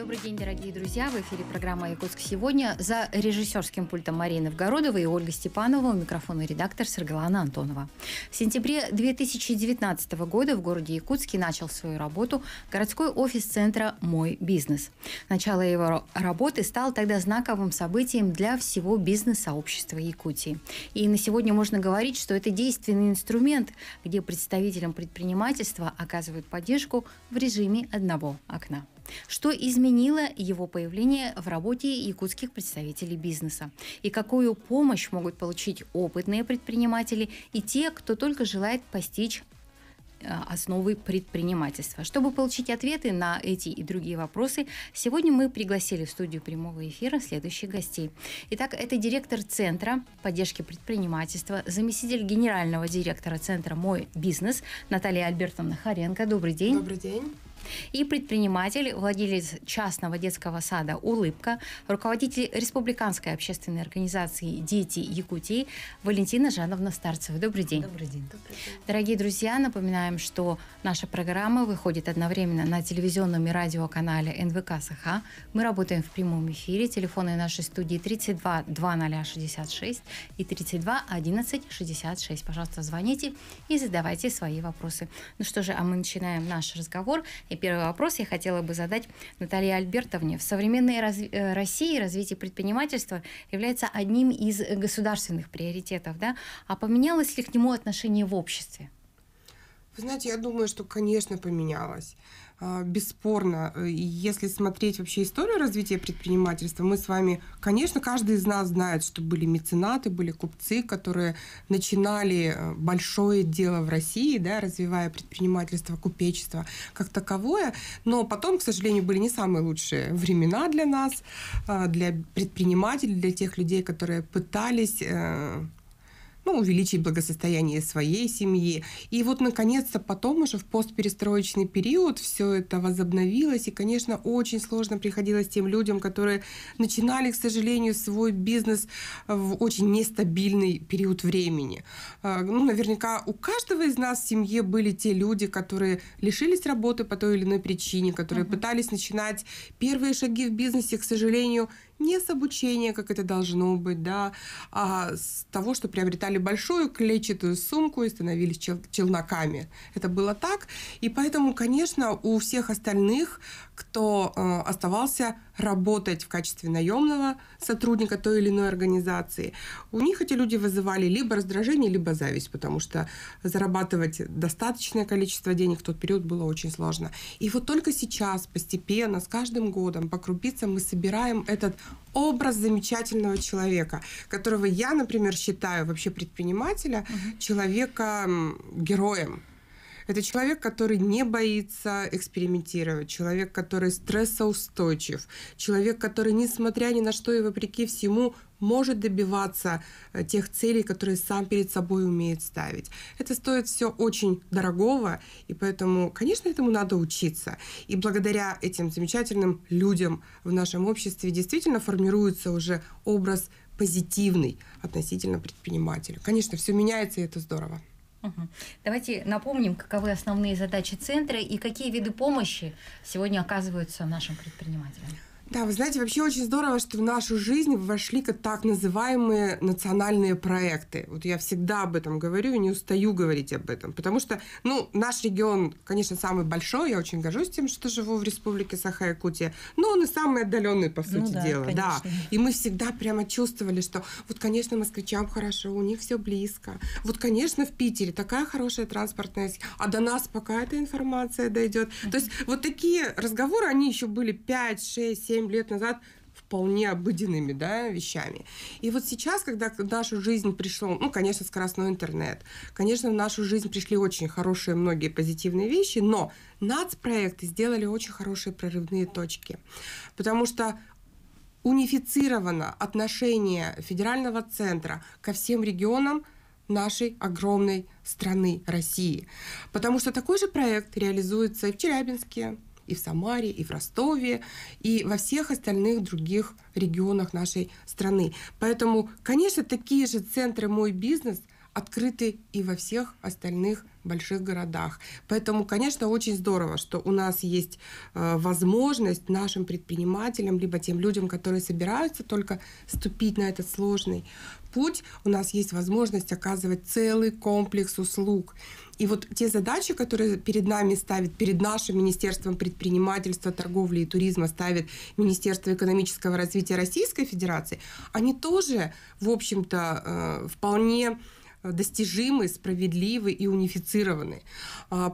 Добрый день, дорогие друзья. В эфире программа «Якутск сегодня». За режиссерским пультом Мария Новгородова и Ольга Степанова, у микрофона редактор Саргалана Антонова. В сентябре 2019 года в городе Якутске начал свою работу городской офис центра «Мой бизнес». Начало его работы стало тогда знаковым событием для всего бизнес-сообщества Якутии. И на сегодня можно говорить, что это действенный инструмент, где представителям предпринимательства оказывают поддержку в режиме одного окна. Что изменило его появление в работе якутских представителей бизнеса? И какую помощь могут получить опытные предприниматели и те, кто только желает постичь основы предпринимательства? Чтобы получить ответы на эти и другие вопросы, сегодня мы пригласили в студию прямого эфира следующих гостей. Итак, это директор Центра поддержки предпринимательства, заместитель генерального директора Центра «Мой бизнес» Наталья Альбертовна Харенко. Добрый день. Добрый день. И предприниматель, владелец частного детского сада «Улыбка», руководитель республиканской общественной организации «Дети Якутии» Валентина Жановна Старцева. Добрый день. Добрый день. Дорогие друзья, напоминаем, что наша программа выходит одновременно на телевизионном и радиоканале НВК «Саха». Мы работаем в прямом эфире. Телефоны нашей студии 32 2066 и 32 11 66. Пожалуйста, звоните и задавайте свои вопросы. Ну что же, а мы начинаем наш разговор. И первый вопрос я хотела бы задать Наталье Альбертовне. В современной России развитие предпринимательства является одним из государственных приоритетов, да? А поменялось ли к нему отношение в обществе? Вы знаете, я думаю, что, конечно, поменялось. Бесспорно, если смотреть вообще историю развития предпринимательства, мы с вами, конечно, каждый из нас знает, что были меценаты, были купцы, которые начинали большое дело в России, да, развивая предпринимательство, купечество как таковое, но потом, к сожалению, были не самые лучшие времена для нас, для предпринимателей, для тех людей, которые пытались... увеличить благосостояние своей семьи. И вот, наконец-то, потом уже в постперестроечный период все это возобновилось. И, конечно, очень сложно приходилось тем людям, которые начинали, к сожалению, свой бизнес в очень нестабильный период времени. Ну, наверняка у каждого из нас в семье были те люди, которые лишились работы по той или иной причине, которые пытались начинать первые шаги в бизнесе, к сожалению, не с обучения, как это должно быть, да, а с того, что приобретали большую клетчатую сумку и становились челноками. Это было так. И поэтому, конечно, у всех остальных, кто оставался работать в качестве наемного сотрудника той или иной организации, у них эти люди вызывали либо раздражение, либо зависть, потому что зарабатывать достаточное количество денег в тот период было очень сложно. И вот только сейчас, постепенно, с каждым годом, по крупицам мы собираем этот образ замечательного человека, которого я, например, считаю вообще предпринимателя, человека-героем. Это человек, который не боится экспериментировать, человек, который стрессоустойчив, человек, который, несмотря ни на что и вопреки всему, может добиваться тех целей, которые сам перед собой умеет ставить. Это стоит все очень дорогого, и поэтому, конечно, этому надо учиться. И благодаря этим замечательным людям в нашем обществе действительно формируется уже образ позитивный относительно предпринимателя. Конечно, все меняется, и это здорово. Давайте напомним, каковы основные задачи центра и какие виды помощи сегодня оказываются нашим предпринимателям. Да, вы знаете, вообще очень здорово, что в нашу жизнь вошли так называемые национальные проекты. Вот я всегда об этом говорю и не устаю говорить об этом, потому что, наш регион, конечно, самый большой, я очень горжусь тем, что живу в республике Саха-Якутия, но он и самый отдаленный, по сути дела. Конечно. Да. И мы всегда прямо чувствовали, что вот, конечно, москвичам хорошо, у них все близко. Вот, конечно, в Питере такая хорошая транспортная сеть, а до нас пока эта информация дойдет. То есть вот такие разговоры, они еще были 5-6-7 лет назад вполне обыденными, да, вещами. И вот сейчас, когда в нашу жизнь пришел, конечно, скоростной интернет, конечно, в нашу жизнь пришли очень хорошие многие позитивные вещи, но нацпроекты сделали очень хорошие прорывные точки, потому что унифицировано отношение федерального центра ко всем регионам нашей огромной страны России. Потому что такой же проект реализуется и в Челябинске, и в Самаре, и в Ростове, и во всех остальных других регионах нашей страны. Поэтому, конечно, такие же центры «Мой бизнес», открыты и во всех остальных больших городах. Поэтому, конечно, очень здорово, что у нас есть возможность нашим предпринимателям, либо тем людям, которые собираются только ступить на этот сложный путь, у нас есть возможность оказывать целый комплекс услуг. И вот те задачи, которые перед нами ставит, перед нашим Министерством предпринимательства, торговли и туризма ставит Министерство экономического развития Российской Федерации, они тоже, в общем-то, вполне достижимы, справедливы и унифицированы.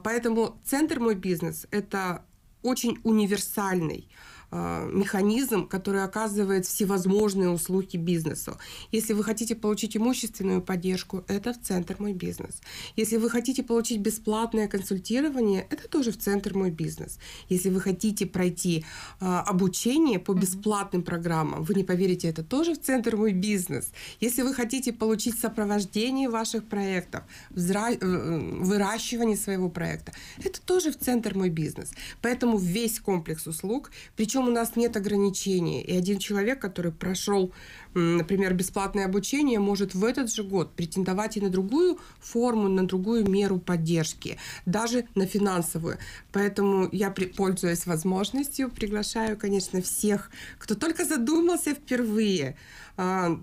Поэтому Центр «Мой бизнес» — это очень универсальный механизм, который оказывает всевозможные услуги бизнесу. Если вы хотите получить имущественную поддержку, это в Центр «Мой бизнес». Если вы хотите получить бесплатное консультирование, это тоже в Центр «Мой бизнес». Если вы хотите пройти обучение по бесплатным программам, вы не поверите, это тоже в Центр «Мой бизнес». Если вы хотите получить сопровождение ваших проектов, выращивание своего проекта, это тоже в Центр «Мой бизнес». Поэтому весь комплекс услуг, причем у нас нет ограничений. И один человек, который прошел, например, бесплатное обучение, может в этот же год претендовать и на другую форму, на другую меру поддержки, даже на финансовую. Поэтому я, пользуясь возможностью, приглашаю, конечно, всех, кто только задумался впервые,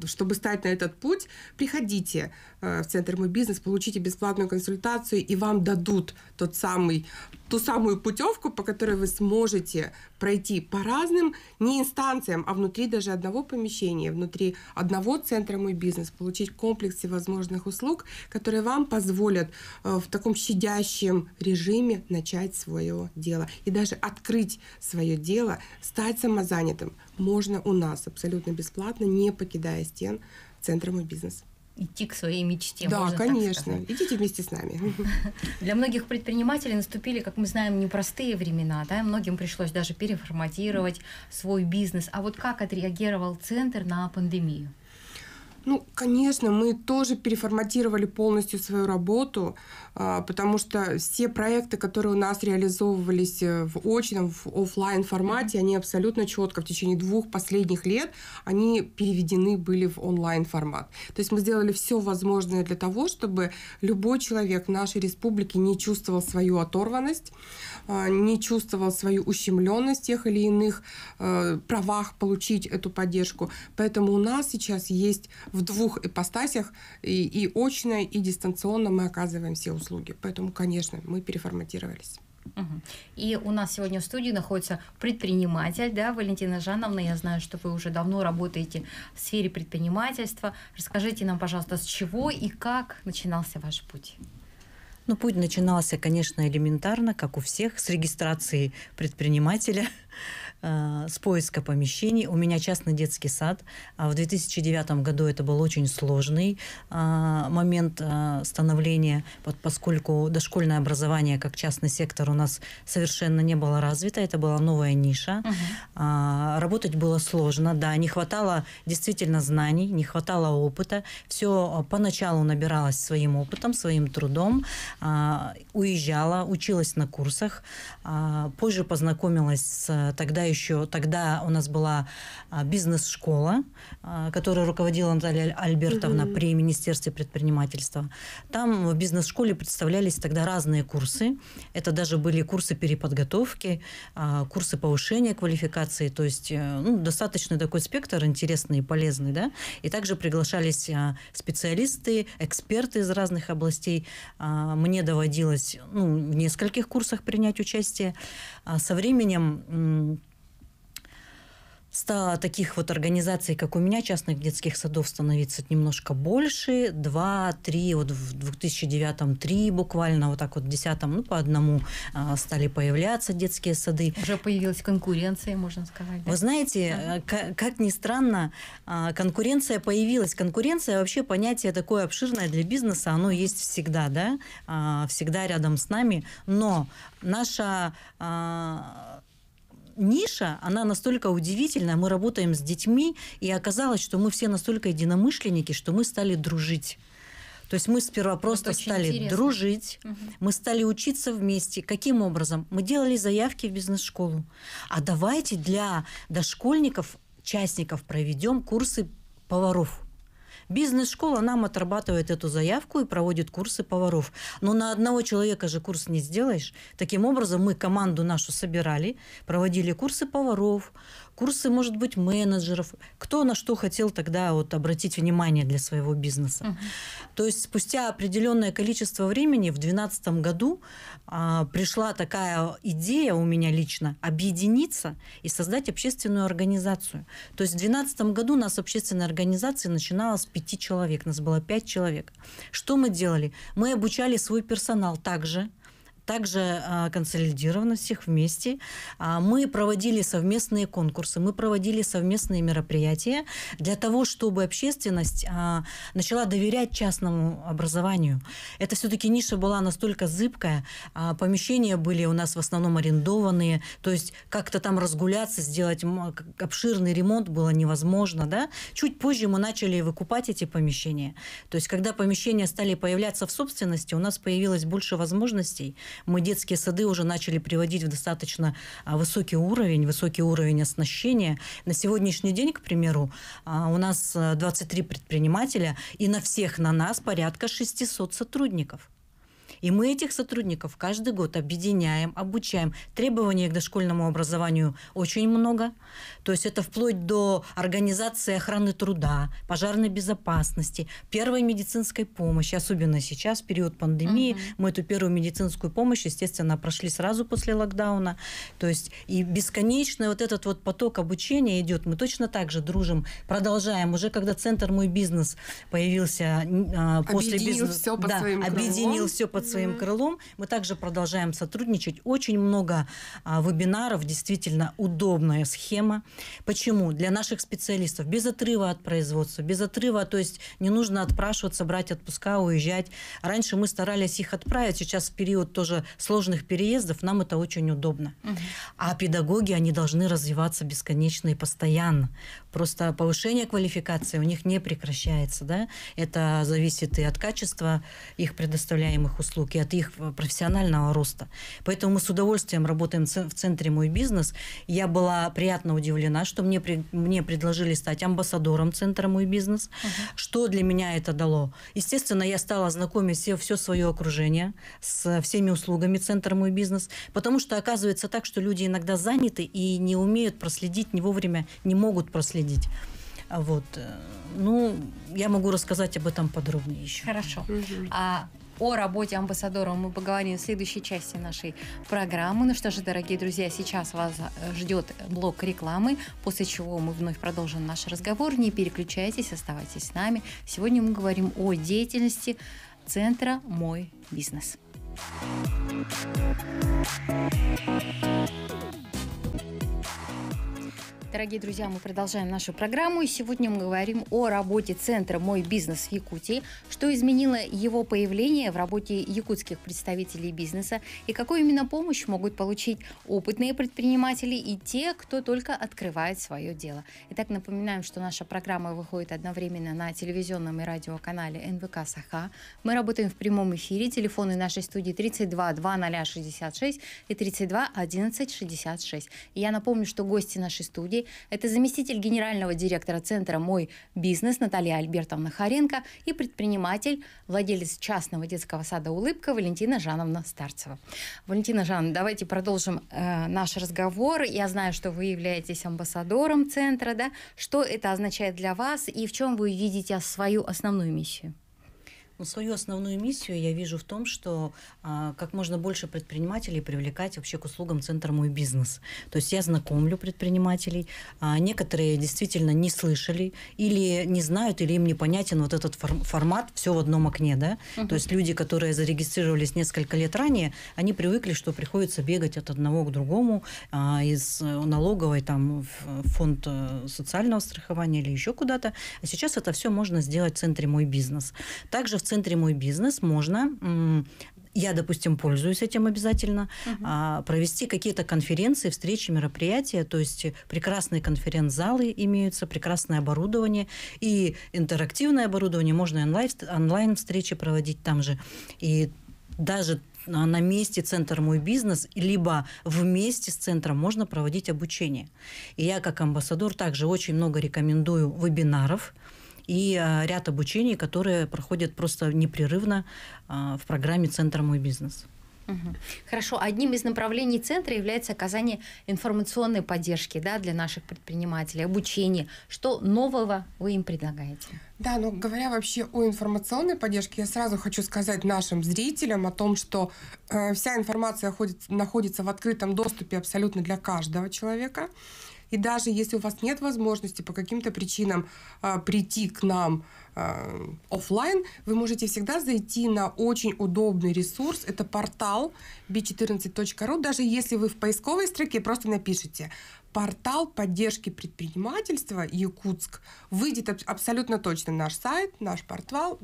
чтобы стать на этот путь, приходите в Центр «Мой бизнес», получите бесплатную консультацию, и вам дадут ту самую путевку, по которой вы сможете пройти по разным не инстанциям, а внутри даже одного помещения, внутри одного центра «Мой бизнес», получить комплекс всевозможных услуг, которые вам позволят в таком щадящем режиме начать свое дело. И даже открыть свое дело, стать самозанятым можно у нас абсолютно бесплатно, не покидая стен центра «Мой бизнес». Идти к своей мечте. Да, конечно. Идите вместе с нами. Для многих предпринимателей наступили, как мы знаем, непростые времена. Да? Многим пришлось даже переформатировать свой бизнес. А вот как отреагировал Центр на пандемию? Ну, конечно, мы тоже переформатировали полностью свою работу, потому что все проекты, которые у нас реализовывались в очном, в офлайн формате, они абсолютно четко в течение 2 последних лет они переведены были в онлайн формат. То есть мы сделали все возможное для того, чтобы любой человек в нашей республике не чувствовал свою оторванность, не чувствовал свою ущемленность в тех или иных правах получить эту поддержку. Поэтому у нас сейчас есть в 2 ипостасях, и очно, и дистанционно мы оказываем все услуги. Поэтому, конечно, мы переформатировались. И у нас сегодня в студии находится предприниматель, да, Валентина Жановна. Я знаю, что вы уже давно работаете в сфере предпринимательства. Расскажите нам, пожалуйста, с чего и как начинался ваш путь? Ну, путь начинался, конечно, элементарно, как у всех, с регистрации предпринимателя, с поиска помещений. У меня частный детский сад. В 2009 году это был очень сложный момент становления, поскольку дошкольное образование как частный сектор у нас совершенно не было развито. Это была новая ниша. Работать было сложно, да. Не хватало действительно знаний, не хватало опыта. Все поначалу набиралось своим опытом, своим трудом. Уезжала, училась на курсах. Позже познакомилась с тогда у нас была бизнес-школа, которую руководила Наталья Альбертовна при Министерстве предпринимательства. Там в бизнес-школе представлялись тогда разные курсы. Это даже были курсы переподготовки, курсы повышения квалификации. То есть достаточно такой спектр интересный и полезный. Да? И также приглашались специалисты, эксперты из разных областей. Мне доводилось в нескольких курсах принять участие. Со временем 100 таких вот организаций, как у меня, частных детских садов, становится немножко больше. 2-3, вот в 2009-м 3 буквально, вот так вот в 2010-м, по одному стали появляться детские сады. Уже появилась конкуренция, можно сказать. Да? Вы знаете, как ни странно, конкуренция появилась. Конкуренция вообще понятие такое обширное для бизнеса, оно есть всегда, да, всегда рядом с нами. Но наша ниша, она настолько удивительная. Мы работаем с детьми, и оказалось, что мы все настолько единомышленники, что мы стали дружить. То есть мы сперва просто стали дружить, мы стали учиться вместе. Каким образом? Мы делали заявки в бизнес-школу. А давайте для дошкольников, частников проведем курсы поваров. Бизнес-школа нам отрабатывает эту заявку и проводит курсы поваров. Но на одного человека же курс не сделаешь. Таким образом, мы команду нашу собирали, проводили курсы поваров, курсы, может быть, менеджеров. Кто на что хотел тогда вот обратить внимание для своего бизнеса. То есть спустя определенное количество времени, в 2012 году, пришла такая идея у меня лично объединиться и создать общественную организацию. То есть в 2012 году у нас общественная организация начинала с 5 человек. Нас было 5 человек. Что мы делали? Мы обучали свой персонал также консолидированно всех вместе. Мы проводили совместные конкурсы, мы проводили совместные мероприятия для того, чтобы общественность начала доверять частному образованию. Это все-таки ниша была настолько зыбкая, помещения были у нас в основном арендованные, то есть как-то там разгуляться, сделать обширный ремонт было невозможно. Да? Чуть позже мы начали выкупать эти помещения. То есть когда помещения стали появляться в собственности, у нас появилось больше возможностей. Мы детские сады уже начали приводить в достаточно высокий уровень оснащения. На сегодняшний день, к примеру, у нас 23 предпринимателя, и на всех на нас порядка 600 сотрудников. И мы этих сотрудников каждый год объединяем, обучаем. Требований к дошкольному образованию очень много. То есть это вплоть до организации охраны труда, пожарной безопасности, первой медицинской помощи. Особенно сейчас, в период пандемии, мы эту первую медицинскую помощь, естественно, прошли сразу после локдауна. То есть и бесконечный вот этот вот поток обучения идет. Мы точно так же дружим, продолжаем. Уже когда центр «Мой бизнес» появился после бизнеса, объединил все под своим крылом, мы также продолжаем сотрудничать. Очень много вебинаров, действительно удобная схема. Почему? Для наших специалистов без отрыва от производства, без отрыва, то есть не нужно отпрашиваться, брать отпуска, уезжать. Раньше мы старались их отправить, сейчас в период тоже сложных переездов нам это очень удобно. А педагоги, они должны развиваться бесконечно и постоянно. Просто повышение квалификации у них не прекращается. Да? Это зависит и от качества их предоставляемых услуг, и от их профессионального роста. Поэтому мы с удовольствием работаем в центре «Мой бизнес». Я была приятно удивлена, что мне предложили стать амбассадором центра «Мой бизнес». Что для меня это дало? Естественно, я стала знакомить все свое окружение с всеми услугами центра «Мой бизнес», потому что оказывается так, что люди иногда заняты и не умеют проследить, не вовремя не могут проследить. Вот. Ну, я могу рассказать об этом подробнее еще. Хорошо. О работе амбассадора мы поговорим в следующей части нашей программы. Ну что же, дорогие друзья, сейчас вас ждет блок рекламы, после чего мы вновь продолжим наш разговор. Не переключайтесь, оставайтесь с нами. Сегодня мы говорим о деятельности центра «Мой бизнес». Дорогие друзья, мы продолжаем нашу программу, и сегодня мы говорим о работе центра «Мой бизнес» в Якутии, что изменило его появление в работе якутских представителей бизнеса, и какую именно помощь могут получить опытные предприниматели и те, кто только открывает свое дело. Итак, напоминаем, что наша программа выходит одновременно на телевизионном и радиоканале НВК «Саха». Мы работаем в прямом эфире, телефоны нашей студии 32 2066 и 32 1166. И я напомню, что гости нашей студии — это заместитель генерального директора центра «Мой бизнес» Наталья Альбертовна Харенко и предприниматель, владелец частного детского сада «Улыбка» Валентина Жановна Старцева. Валентина Жановна, давайте продолжим наш разговор. Я знаю, что вы являетесь амбассадором центра. Да? Что это означает для вас и в чем вы видите свою основную миссию? Ну, свою основную миссию я вижу в том, что как можно больше предпринимателей привлекать вообще к услугам центра «Мой бизнес». То есть я знакомлю предпринимателей. Некоторые действительно не слышали или не знают, или им непонятен вот этот формат «все в одном окне». Да? То есть люди, которые зарегистрировались несколько лет ранее, они привыкли, что приходится бегать от одного к другому, из налоговой там, в фонд социального страхования или еще куда-то. А сейчас это все можно сделать в центре «Мой бизнес». Также в центре «Мой бизнес» можно, я, допустим, пользуюсь этим обязательно, провести какие-то конференции, встречи, мероприятия. То есть прекрасные конференц-залы имеются, прекрасное оборудование и интерактивное оборудование. Можно онлайн-встречи проводить там же. И даже на месте центра «Мой бизнес», либо вместе с центром можно проводить обучение. И я, как амбассадор, также очень много рекомендую вебинаров. и ряд обучений, которые проходят просто непрерывно в программе «Центра «Мой бизнес». Хорошо. Одним из направлений центра является оказание информационной поддержки, да, для наших предпринимателей, обучение. Что нового вы им предлагаете? Да, ну говоря вообще о информационной поддержке, я сразу хочу сказать нашим зрителям о том, что вся информация находится в открытом доступе абсолютно для каждого человека. И даже если у вас нет возможности по каким-то причинам прийти к нам офлайн, вы можете всегда зайти на очень удобный ресурс. Это портал b14.ru. Даже если вы в поисковой строке просто напишите «Портал поддержки предпринимательства Якутск», выйдет абсолютно точно наш сайт, наш портал,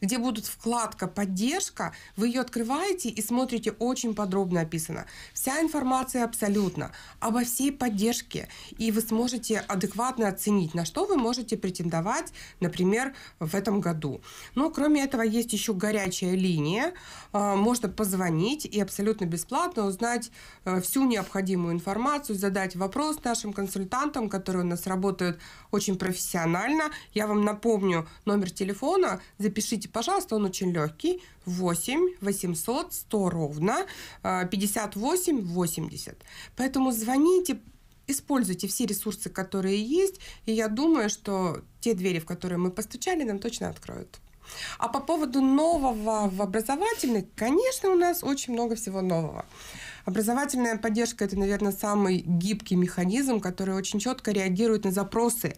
где будут вкладка «Поддержка». Вы ее открываете и смотрите, очень подробно описано. Вся информация абсолютно обо всей поддержке. И вы сможете адекватно оценить, на что вы можете претендовать, например, в этом году. Но кроме этого есть еще горячая линия. Можно позвонить и абсолютно бесплатно узнать всю необходимую информацию, задать вопрос нашим консультантам, которые у нас работают очень профессионально. Я вам напомню номер телефона, запишите, пожалуйста, он очень легкий: 8 800 100 ровно 58 80. Поэтому звоните, используйте все ресурсы, которые есть, и я думаю, что те двери, в которые мы постучали, нам точно откроют. А по поводу нового в образовательной, конечно, у нас очень много всего нового. Образовательная поддержка – это, наверное, самый гибкий механизм, который очень четко реагирует на запросы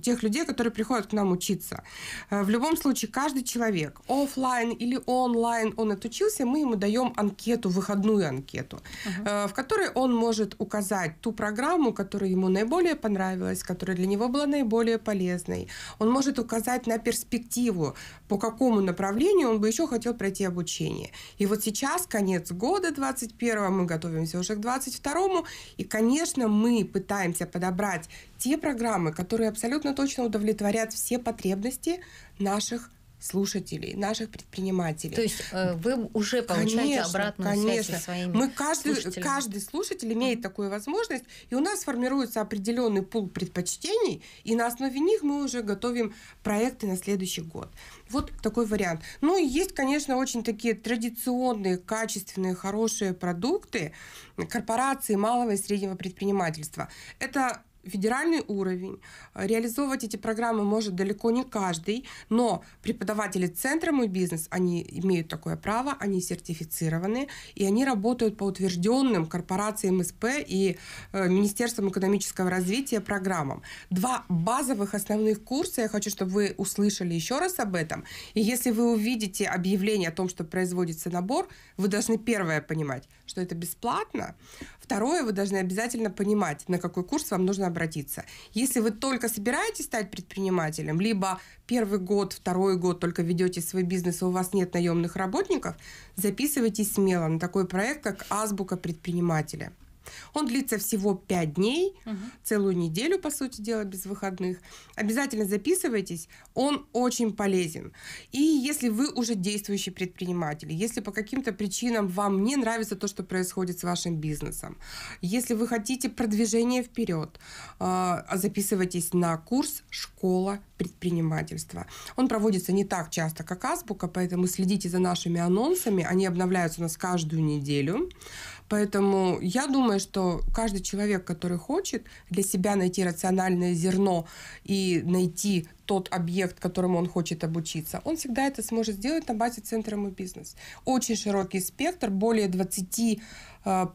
тех людей, которые приходят к нам учиться. В любом случае, каждый человек, офлайн или онлайн, он отучился, мы ему даем анкету, выходную анкету, в которой он может указать ту программу, которая ему наиболее понравилась, которая для него была наиболее полезной. Он может указать на перспективу, по какому направлению он бы еще хотел пройти обучение. И вот сейчас, конец года 2021, мы готовимся уже к 2022, и, конечно, мы пытаемся подобрать те программы, которые абсолютно точно удовлетворят все потребности наших слушателей, наших предпринимателей. То есть вы уже получаете обратную связь со своими слушателями. Каждый слушатель имеет такую возможность, и у нас формируется определенный пул предпочтений, и на основе них мы уже готовим проекты на следующий год. Вот такой вариант. Ну и есть, конечно, очень такие традиционные, качественные, хорошие продукты корпорации малого и среднего предпринимательства. Это федеральный уровень. Реализовывать эти программы может далеко не каждый, но преподаватели центра «Мой бизнес», они имеют такое право, они сертифицированы, и они работают по утвержденным корпорациям МСП и Министерством экономического развития программам. Два базовых основных курса, я хочу, чтобы вы услышали еще раз об этом. И если вы увидите объявление о том, что производится набор, вы должны, первое, понимать, что это бесплатно. Второе, вы должны обязательно понимать, на какой курс вам нужно обратиться. Если вы только собираетесь стать предпринимателем, либо первый год, второй год только ведете свой бизнес, и у вас нет наемных работников, записывайтесь смело на такой проект, как «Азбука предпринимателя». Он длится всего 5 дней, целую неделю, по сути дела, без выходных. Обязательно записывайтесь, он очень полезен. И если вы уже действующий предприниматель, если по каким-то причинам вам не нравится то, что происходит с вашим бизнесом, если вы хотите продвижения вперед, записывайтесь на курс «Школа предпринимательства». Он проводится не так часто, как «Азбука», поэтому следите за нашими анонсами, они обновляются у нас каждую неделю. Поэтому я думаю, что каждый человек, который хочет для себя найти рациональное зерно и найти тот объект, которому он хочет обучиться, он всегда это сможет сделать на базе центра «Мой бизнес». Очень широкий спектр, более 20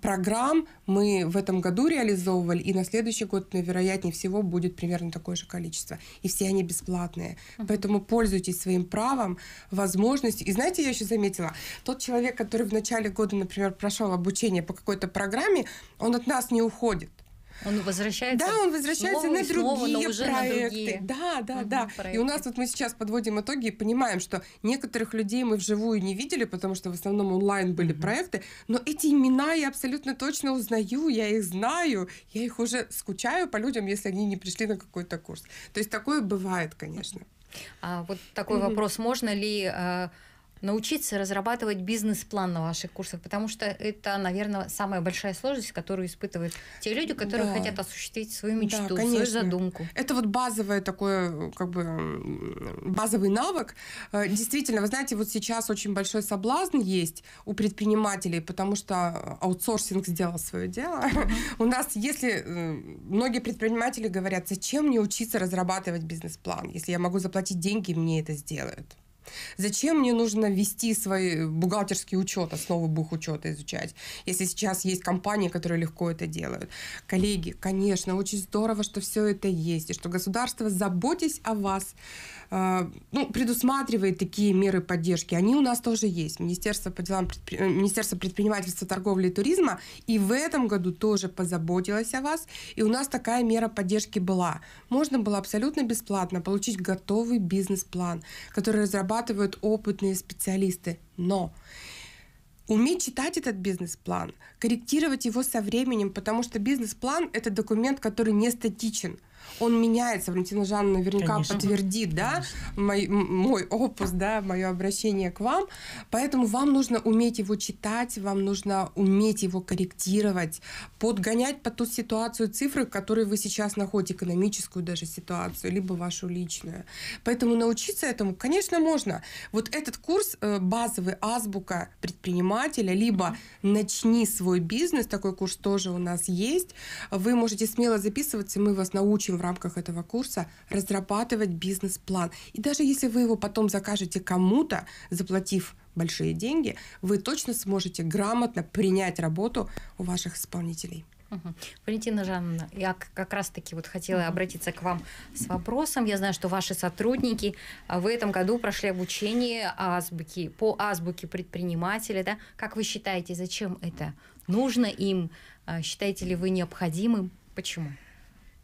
программ мы в этом году реализовывали, и на следующий год, вероятнее всего, будет примерно такое же количество. И все они бесплатные. Поэтому пользуйтесь своим правом, возможностью. И знаете, я еще заметила, тот человек, который в начале года, например, прошел обучение по какой-то программе, он от нас не уходит. Он возвращается, да, он возвращается снова, на другие проекты. Да. И у нас вот мы сейчас подводим итоги и понимаем, что некоторых людей мы вживую не видели, потому что в основном онлайн были проекты, но эти имена я абсолютно точно узнаю, я их знаю, я их уже скучаю по людям, если они не пришли на какой-то курс. То есть такое бывает, конечно. А вот такой вопрос: можно ли научиться разрабатывать бизнес-план на ваших курсах, потому что это, наверное, самая большая сложность, которую испытывают те люди, которые хотят осуществить свою мечту, свою задумку. Это вот базовый такой, как бы, базовый навык. Действительно, вы знаете, вот сейчас очень большой соблазн есть у предпринимателей, потому что аутсорсинг сделал свое дело. У нас, если многие предприниматели говорят, зачем мне учиться разрабатывать бизнес-план, если я могу заплатить деньги, мне это сделают. Зачем мне нужно вести свой бухгалтерский учет, основы бухучета изучать, если сейчас есть компании, которые легко это делают? Коллеги, конечно, очень здорово, что все это есть, и что государство, заботясь о вас, предусматривает такие меры поддержки. Они у нас тоже есть. Министерство предпринимательства, торговли и туризма и в этом году тоже позаботилось о вас, и у нас такая мера поддержки была. Можно было абсолютно бесплатно получить готовый бизнес-план, который разрабатывается, опытные специалисты, но уметь читать этот бизнес-план, корректировать его со временем, потому что бизнес-план – это документ, который не статичен. Он меняется. Валентина Жановна наверняка подтвердит, да, мой опус, да, мое обращение к вам. Поэтому вам нужно уметь его читать, вам нужно уметь его корректировать, подгонять под ту ситуацию цифры, в которой вы сейчас находите, экономическую даже ситуацию, либо вашу личную. Поэтому научиться этому, конечно, можно. Вот этот курс базовый, азбука предпринимателя, либо начни свой бизнес, такой курс тоже у нас есть. Вы можете смело записываться, мы вас научим в рамках этого курса разрабатывать бизнес-план. И даже если вы его потом закажете кому-то, заплатив большие деньги, вы точно сможете грамотно принять работу у ваших исполнителей. Валентина Жановна, я как раз-таки вот хотела обратиться к вам с вопросом. Я знаю, что ваши сотрудники в этом году прошли обучение по азбуке предпринимателя. Да? Как вы считаете, зачем это нужно им? Считаете ли вы необходимым? Почему?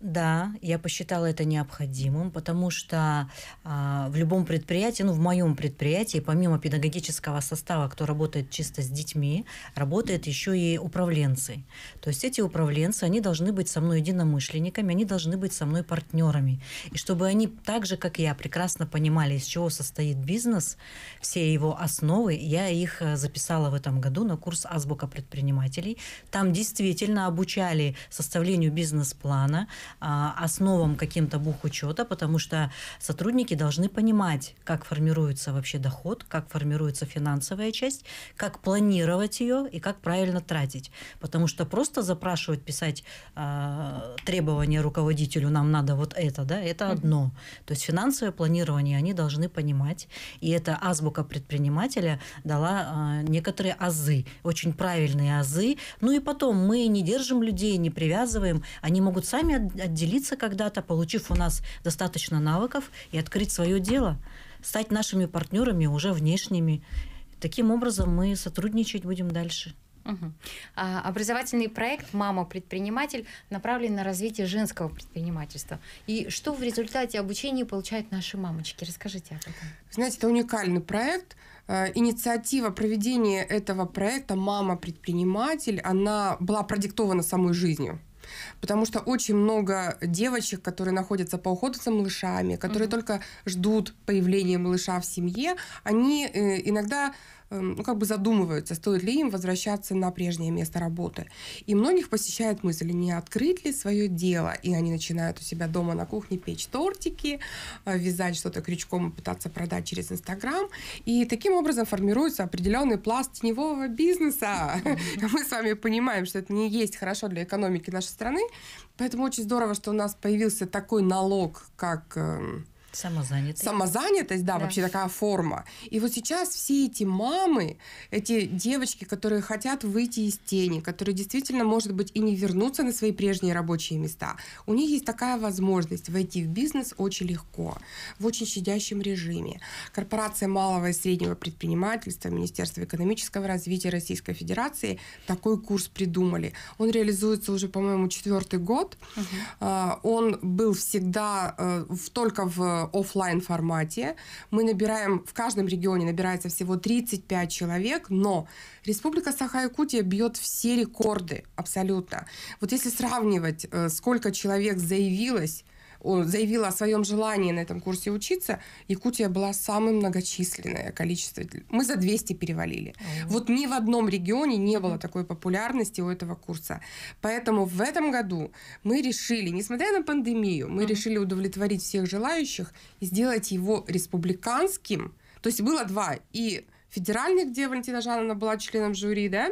Да, я посчитала это необходимым, потому что в любом предприятии, в моем предприятии, помимо педагогического состава, кто работает чисто с детьми, работают еще и управленцы. То есть эти управленцы, они должны быть со мной единомышленниками, они должны быть со мной партнерами. И чтобы они так же, как я, прекрасно понимали, из чего состоит бизнес, все его основы, я их записала в этом году на курс «Азбука предпринимателей». Там действительно обучали составлению бизнес-плана, основам каким-то бухучета, потому что сотрудники должны понимать, как формируется вообще доход, как формируется финансовая часть, как планировать ее и как правильно тратить. Потому что просто запрашивать, писать требования руководителю, нам надо вот это, да, это одно. То есть финансовое планирование они должны понимать. И эта азбука предпринимателя дала некоторые азы, очень правильные азы. Ну и потом мы не держим людей, не привязываем, они могут сами отделиться когда-то, получив у нас достаточно навыков, и открыть свое дело, стать нашими партнерами уже внешними. Таким образом мы сотрудничать будем дальше. Образовательный проект «Мама-предприниматель» направлен на развитие женского предпринимательства. И что в результате обучения получают наши мамочки? Расскажите об этом. Знаете, это уникальный проект. Инициатива проведения этого проекта «Мама-предприниматель», она была продиктована самой жизнью. Потому что очень много девочек, которые находятся по уходу за малышами, которые только ждут появления малыша в семье, они иногда задумываются, стоит ли им возвращаться на прежнее место работы. И многих посещает мысль, не открыть ли свое дело. И они начинают у себя дома на кухне печь тортики, вязать что-то крючком и пытаться продать через Инстаграм. И таким образом формируется определенный пласт теневого бизнеса. Мы с вами понимаем, что это не есть хорошо для экономики нашей страны. Поэтому очень здорово, что у нас появился такой налог, как... самозанятость. Самозанятость, да, вообще такая форма. И вот сейчас все эти мамы, эти девочки, которые хотят выйти из тени, которые действительно, может быть, и не вернутся на свои прежние рабочие места, у них есть такая возможность войти в бизнес очень легко, в очень щадящем режиме. Корпорация малого и среднего предпринимательства, Министерство экономического развития Российской Федерации такой курс придумали. Он реализуется уже, по-моему, 4-й год. Он был всегда только в офлайн формате. Мы набираем, в каждом регионе набирается всего 35 человек, но Республика Саха-Якутия бьет все рекорды абсолютно. Вот если сравнивать, сколько человек заявилось заявила о своем желании на этом курсе учиться, Якутия была самым многочисленное количество. Мы за 200 перевалили. Вот ни в одном регионе не было такой популярности у этого курса. Поэтому в этом году мы решили, несмотря на пандемию, мы решили удовлетворить всех желающих и сделать его республиканским. То есть было два. И федеральный, где Валентина Жановна была членом жюри, да?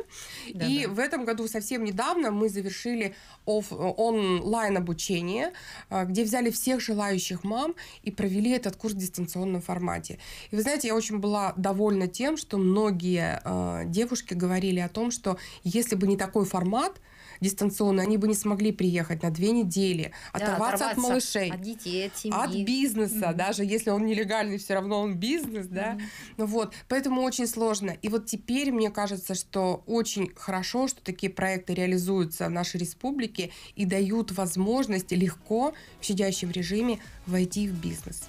Да, и да. В этом году совсем недавно мы завершили онлайн-обучение, где взяли всех желающих мам и провели этот курс в дистанционном формате. И вы знаете, я очень была довольна тем, что многие девушки говорили о том, что если бы не такой формат, дистанционно, они бы не смогли приехать на 2 недели, оторваться от малышей, от детей, от бизнеса, даже если он нелегальный, все равно он бизнес, да, ну вот, поэтому очень сложно. И вот теперь мне кажется, что очень хорошо, что такие проекты реализуются в нашей республике и дают возможность легко в щадящем режиме войти в бизнес.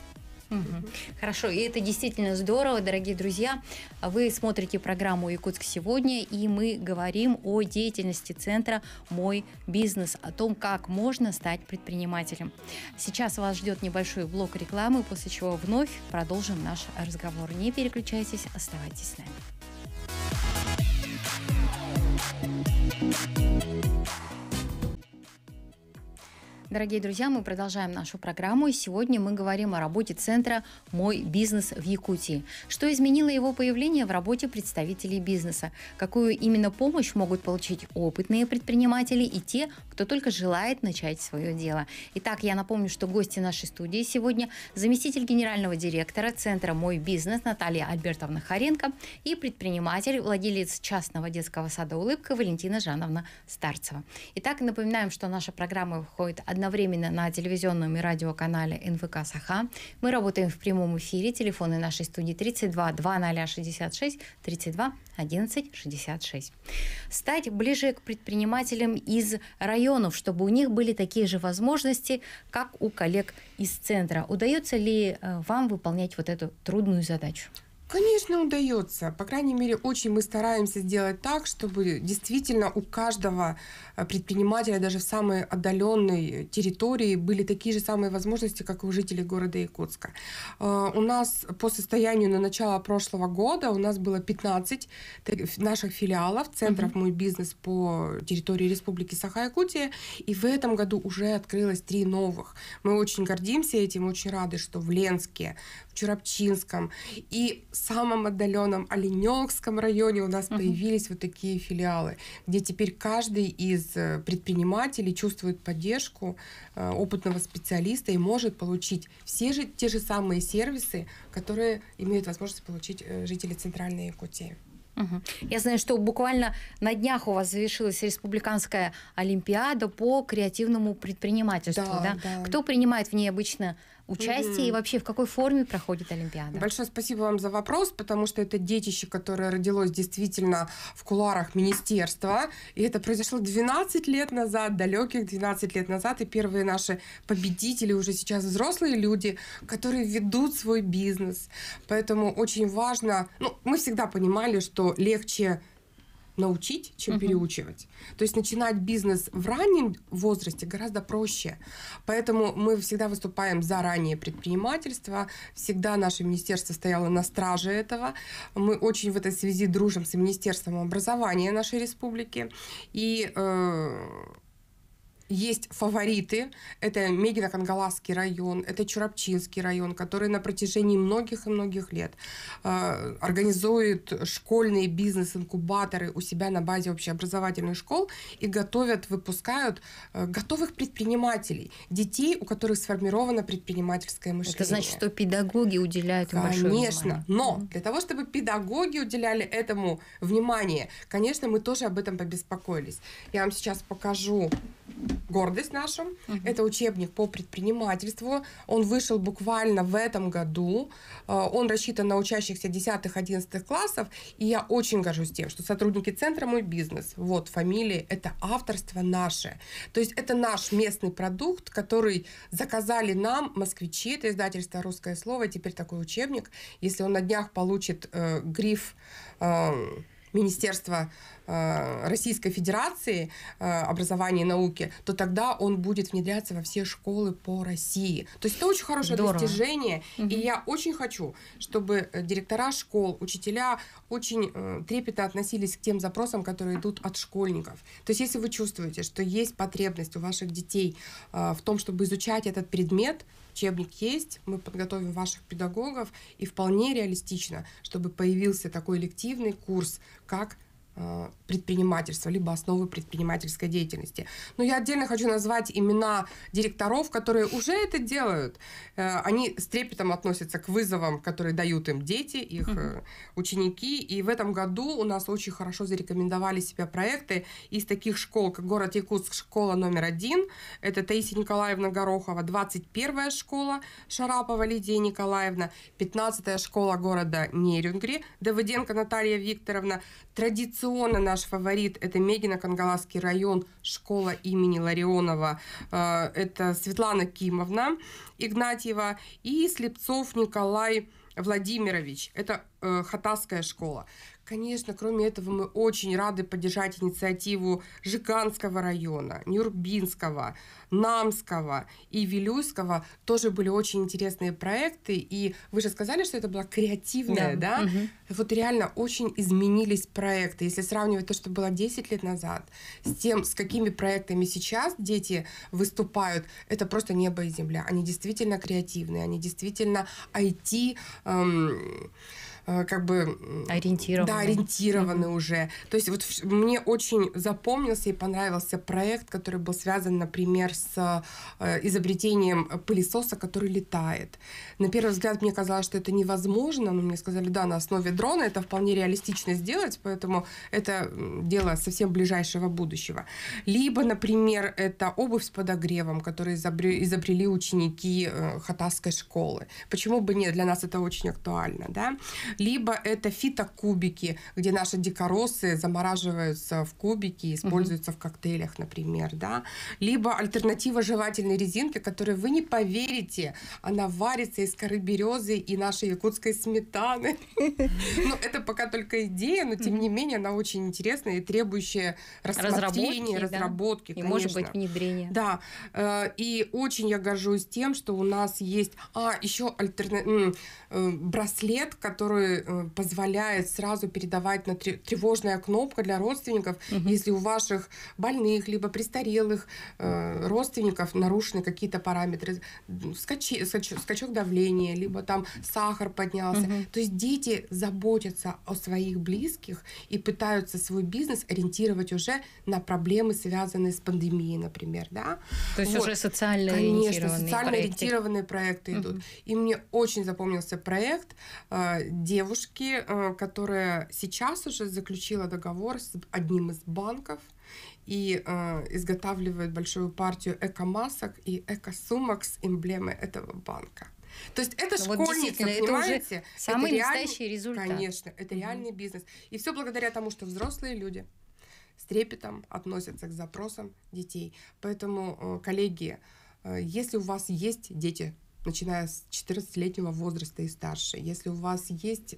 Хорошо, и это действительно здорово, дорогие друзья. Вы смотрите программу «Якутск сегодня», и мы говорим о деятельности центра «Мой бизнес», о том, как можно стать предпринимателем. Сейчас вас ждет небольшой блок рекламы, после чего вновь продолжим наш разговор. Не переключайтесь, оставайтесь с нами. Дорогие друзья, мы продолжаем нашу программу, и сегодня мы говорим о работе центра «Мой бизнес» в Якутии. Что изменило его появление в работе представителей бизнеса? Какую именно помощь могут получить опытные предприниматели и те, кто только желает начать свое дело? Итак, я напомню, что гости нашей студии сегодня заместитель генерального директора центра «Мой бизнес» Наталья Альбертовна Харенко и предприниматель, владелец частного детского сада «Улыбка» Валентина Жановна Старцева. Итак, напоминаем, что наша программа выходит одновременно на телевизионном и радиоканале НВК «Саха». Мы работаем в прямом эфире. Телефоны нашей студии 32 2066 32 11 66. Стать ближе к предпринимателям из районов, чтобы у них были такие же возможности, как у коллег из центра. Удается ли вам выполнять вот эту трудную задачу? Конечно, удается. По крайней мере, очень мы стараемся сделать так, чтобы действительно у каждого предпринимателя даже в самой отдаленной территории были такие же самые возможности, как и у жителей города Якутска. У нас по состоянию на начало прошлого года у нас было 15 наших филиалов, центров «Мой бизнес» по территории Республики Саха-Якутия, и в этом году уже открылось 3 новых. Мы очень гордимся этим, очень рады, что в Ленске, в Чурапчинском и в самом отдаленном Оленёкском районе у нас появились вот такие филиалы, где теперь каждый из предпринимателей чувствует поддержку опытного специалиста и может получить все же те же самые сервисы, которые имеют возможность получить жители Центральной Якутии. Я знаю, что буквально на днях у вас завершилась республиканская олимпиада по креативному предпринимательству. Да, да? Да. Кто принимает в ней обычно участие и вообще в какой форме проходит олимпиада? Большое спасибо вам за вопрос, потому что это детище, которое родилось действительно в кулуарах министерства. И это произошло 12 лет назад, далеких 12 лет назад. И первые наши победители уже сейчас взрослые люди, которые ведут свой бизнес. Поэтому очень важно... Ну, мы всегда понимали, что легче научить, чем переучивать. То есть начинать бизнес в раннем возрасте гораздо проще. Поэтому мы всегда выступаем за раннее предпринимательство. Всегда наше министерство стояло на страже этого. Мы очень в этой связи дружим с Министерством образования нашей республики. И... есть фавориты, это Мегино-Кангаласский район, это Чурапчинский район, который на протяжении многих и многих лет организует школьные бизнес-инкубаторы у себя на базе общеобразовательных школ и готовят, выпускают готовых предпринимателей, детей, у которых сформировано предпринимательское мышление. Это значит, что педагоги уделяют им большое внимание. Конечно, но для того, чтобы педагоги уделяли этому внимание, конечно, мы тоже об этом побеспокоились. Я вам сейчас покажу... гордость наша. Это учебник по предпринимательству. Он вышел буквально в этом году. Он рассчитан на учащихся 10-11 классов. И я очень горжусь тем, что сотрудники центра «Мой бизнес», вот фамилии, это авторство наше. То есть это наш местный продукт, который заказали нам москвичи. Это издательство «Русское слово». И теперь такой учебник. Если он на днях получит гриф... Министерство Российской Федерации образования и науки, то тогда он будет внедряться во все школы по России. То есть это очень хорошее достижение. И я очень хочу, чтобы директора школ, учителя очень трепетно относились к тем запросам, которые идут от школьников. То есть если вы чувствуете, что есть потребность у ваших детей в том, чтобы изучать этот предмет, учебник есть, мы подготовим ваших педагогов, и вполне реалистично, чтобы появился такой лективный курс, как предпринимательство, либо основы предпринимательской деятельности. Но я отдельно хочу назвать имена директоров, которые уже это делают. Они с трепетом относятся к вызовам, которые дают им дети, их ученики. И в этом году у нас очень хорошо зарекомендовали себя проекты из таких школ, как город Якутск, школа №1, это Таисия Николаевна Горохова, 21-я школа Шарапова Лидия Николаевна, 15-я школа города Нерюнгри, Давыденко Наталья Викторовна, традиционно наш фаворит – это Мегино-Кангаласский район, школа имени Ларионова. Это Светлана Кимовна Игнатьева и Слепцов Николай Владимирович. Это Хатасская школа. Конечно, кроме этого, мы очень рады поддержать инициативу Жиганского района, Нюрбинского, Намского и Вилюйского. Тоже были очень интересные проекты. И вы же сказали, что это было креативное, да? Вот реально очень изменились проекты. Если сравнивать то, что было 10 лет назад, с тем, с какими проектами сейчас дети выступают, это просто небо и земля. Они действительно креативные, они действительно IT... как бы ориентированы, да, ориентированы уже. То есть вот мне очень запомнился и понравился проект, который был связан, например, с изобретением пылесоса, который летает. На первый взгляд мне казалось, что это невозможно, но мне сказали, да, на основе дрона это вполне реалистично сделать, поэтому это дело совсем ближайшего будущего. Либо, например, это обувь с подогревом, которую изобрели ученики Хатасской школы. Почему бы нет? Для нас это очень актуально, да? Либо это фитокубики, где наши дикоросы замораживаются в кубики, используются в коктейлях, например, да. Либо альтернатива жевательной резинки, которую вы не поверите, она варится из коры березы и нашей якутской сметаны. Ну, это пока только идея, но тем не менее она очень интересная и требующая рассмотрения, разработки, и, может быть, внедрения. Да. И очень я горжусь тем, что у нас есть еще браслет, который позволяет сразу передавать на тревожная кнопка для родственников, если у ваших больных либо престарелых родственников нарушены какие-то параметры, скачок давления, либо там сахар поднялся. То есть дети заботятся о своих близких и пытаются свой бизнес ориентировать уже на проблемы, связанные с пандемией, например, да? То есть вот. Уже социально ориентированные проекты идут. И мне очень запомнился проект девушки, которая сейчас уже заключила договор с одним из банков и изготавливает большую партию эко-масок и эко-сумок с эмблемой этого банка. То есть это школьники, вот понимаете? Это самый настоящий результат. Конечно, это реальный бизнес. И все благодаря тому, что взрослые люди с трепетом относятся к запросам детей. Поэтому, коллеги, если у вас есть дети, начиная с 14-летнего возраста и старше. Если у вас есть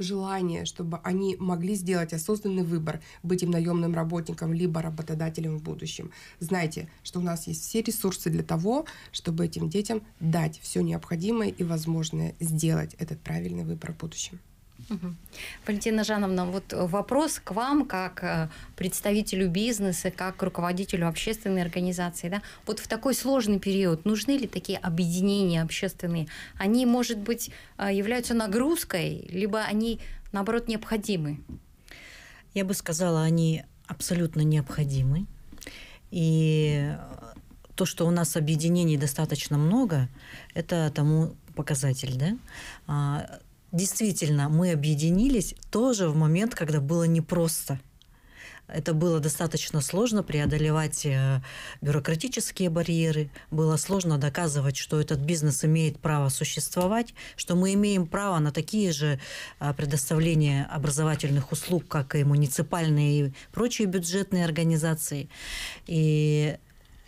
желание, чтобы они могли сделать осознанный выбор, быть им наемным работником, либо работодателем в будущем, знайте, что у нас есть все ресурсы для того, чтобы этим детям дать все необходимое и возможное сделать этот правильный выбор в будущем. Валентина Жановна, вот вопрос к вам, как представителю бизнеса, как руководителю общественной организации. Да? Вот в такой сложный период нужны ли такие объединения общественные? Они, может быть, являются нагрузкой, либо они, наоборот, необходимы? Я бы сказала, они абсолютно необходимы. И то, что у нас объединений достаточно много, это тому показатель, да? Действительно, мы объединились тоже в момент, когда было непросто. Это было достаточно сложно преодолевать бюрократические барьеры. Было сложно доказывать, что этот бизнес имеет право существовать, что мы имеем право на такие же предоставления образовательных услуг, как и муниципальные и прочие бюджетные организации. И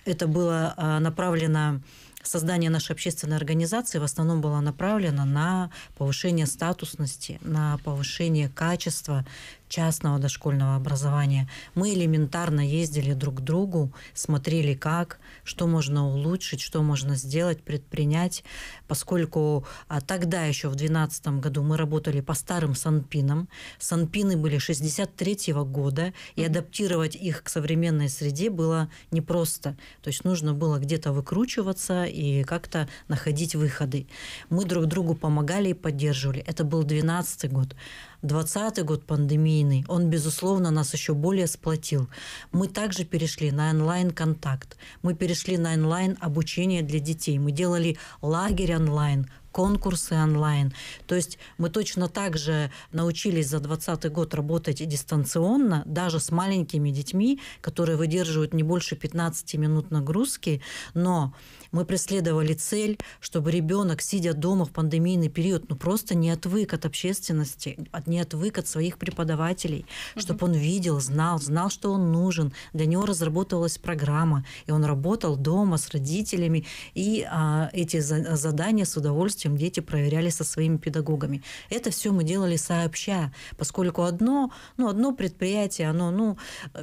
это было направлено... Создание нашей общественной организации в основном было направлено на повышение статусности, на повышение качества частного дошкольного образования. Мы элементарно ездили друг к другу, смотрели как, что можно улучшить, что можно сделать, предпринять, поскольку тогда еще в 2012 году мы работали по старым санпинам. Санпины были 1963 года, и адаптировать их к современной среде было непросто. То есть нужно было где-то выкручиваться и как-то находить выходы. Мы друг другу помогали и поддерживали. Это был 2012 год. 2020 год пандемийный, он, безусловно, нас еще более сплотил. Мы также перешли на онлайн-контакт, мы перешли на онлайн-обучение для детей, мы делали лагерь онлайн, конкурсы онлайн. То есть мы точно так же научились за 2020 год работать и дистанционно, даже с маленькими детьми, которые выдерживают не больше 15 минут нагрузки, но мы преследовали цель, чтобы ребенок, сидя дома в пандемийный период, ну просто не отвык от общественности, не отвык от своих преподавателей, чтобы он видел, знал, что он нужен. Для него разработалась программа, и он работал дома с родителями, и эти задания с удовольствием дети проверяли со своими педагогами. Это все мы делали сообща, поскольку одно предприятие,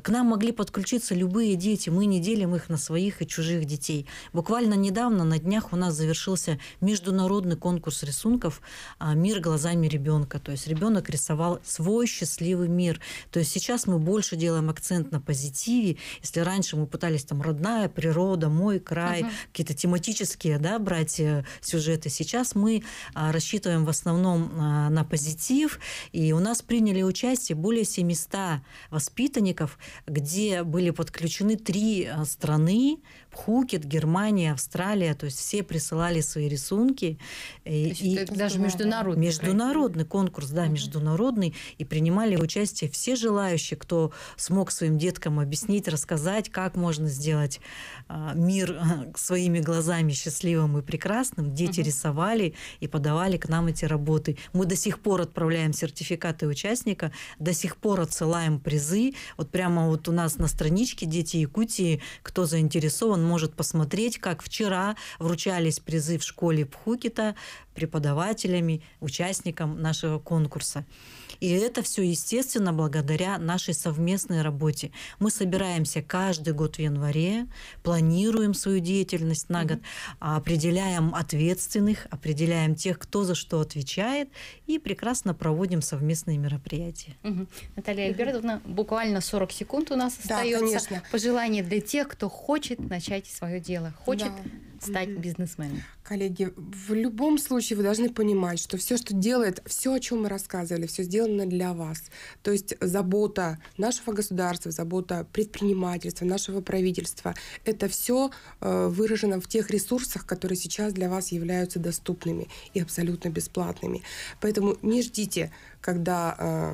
к нам могли подключиться любые дети, мы не делим их на своих и чужих детей. Буквально недавно, на днях, у нас завершился международный конкурс рисунков «Мир глазами ребенка». То есть ребенок рисовал свой счастливый мир. То есть сейчас мы больше делаем акцент на позитиве. Если раньше мы пытались там родная природа, мой край, какие-то тематические, брать сюжеты, сейчас мы рассчитываем в основном на позитив, и у нас приняли участие более 700 воспитанников, где были подключены 3 страны: Пхукет, Германия, Австралия. То есть все присылали свои рисунки. Это даже международный. Международный конкурс, да, международный. И принимали участие все желающие, кто смог своим деткам объяснить, рассказать, как можно сделать мир своими глазами счастливым и прекрасным. Дети рисовали и подавали к нам эти работы. Мы до сих пор отправляем сертификаты участника, до сих пор отсылаем призы. Вот прямо вот у нас на страничке «Дети Якутии», кто заинтересован, может посмотреть, как вчера вручались призы в школе Пхукета преподавателями, участникам нашего конкурса. И это все, естественно, благодаря нашей совместной работе. Мы собираемся каждый год в январе, планируем свою деятельность на год, определяем ответственных, определяем тех, кто за что отвечает, и прекрасно проводим совместные мероприятия. Наталья Альбертовна, буквально 40 секунд у нас остается. Да, пожелание для тех, кто хочет начать свое дело, хочет стать бизнесменом. Коллеги, в любом случае вы должны понимать, что все, что делает, все, о чем мы рассказывали, все сделано для вас. То есть забота нашего государства, забота предпринимательства, нашего правительства, это все выражено в тех ресурсах, которые сейчас для вас являются доступными и абсолютно бесплатными. Поэтому не ждите, когда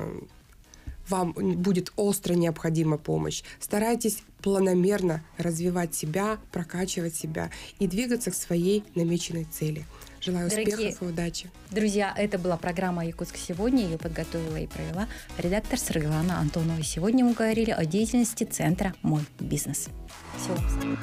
вам будет остро необходима помощь. Старайтесь планомерно развивать себя, прокачивать себя и двигаться к своей намеченной цели. Желаю успехов и удачи. Друзья, это была программа «Якутск сегодня». Ее подготовила и провела редактор Саргалана Антонова. Сегодня мы говорили о деятельности центра «Мой бизнес». Всего.